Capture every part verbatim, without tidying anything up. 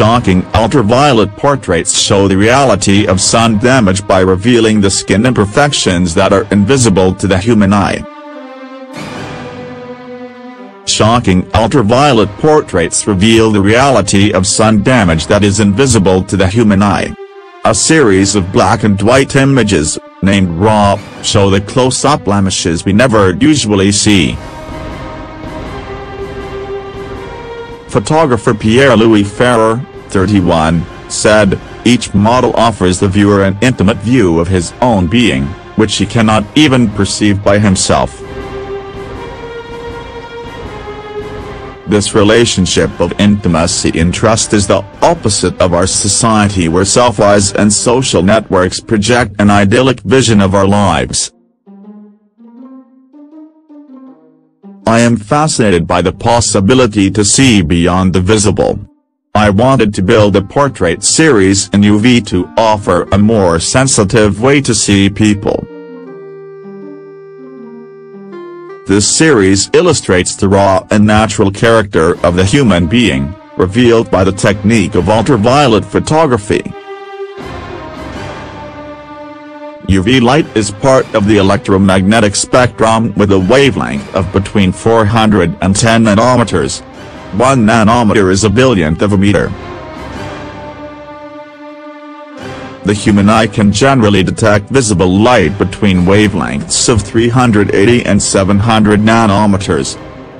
shocking ultraviolet portraits show the reality of sun damage by revealing the skin imperfections that are invisible to the human eye. Shocking ultraviolet portraits reveal the reality of sun damage that is invisible to the human eye. A series of black and white images, named RAW, show the close-up blemishes we never usually see. Photographer Pierre-Louis Ferrer, thirty-one, said, "Each model offers the viewer an intimate view of his own being, which he cannot even perceive by himself." This relationship of intimacy and trust is the opposite of our society, where selfies and social networks project an idyllic vision of our lives. I am fascinated by the possibility to see beyond the visible. I wanted to build a portrait series in U V to offer a more sensitive way to see people. This series illustrates the raw and natural character of the human being, revealed by the technique of ultraviolet photography. U V light is part of the electromagnetic spectrum with a wavelength of between four hundred and ten nanometers. One nanometer is a billionth of a meter. The human eye can generally detect visible light between wavelengths of three hundred eighty and seven hundred nanometers.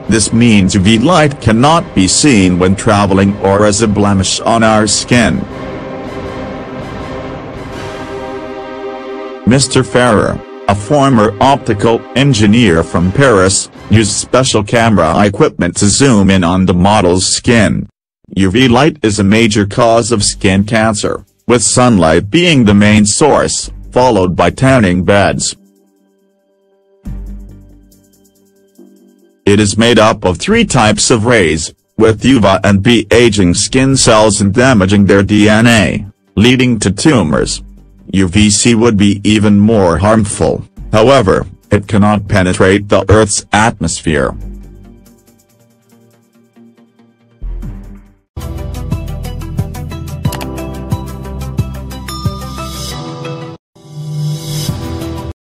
This means U V light cannot be seen when traveling or as a blemish on our skin. Mister Ferrer, a former optical engineer from Paris, used special camera equipment to zoom in on the model's skin. U V light is a major cause of skin cancer, with sunlight being the main source, followed by tanning beds. It is made up of three types of rays, with U V A and B aging skin cells and damaging their D N A, leading to tumors. U V C would be even more harmful, however, it cannot penetrate the Earth's atmosphere.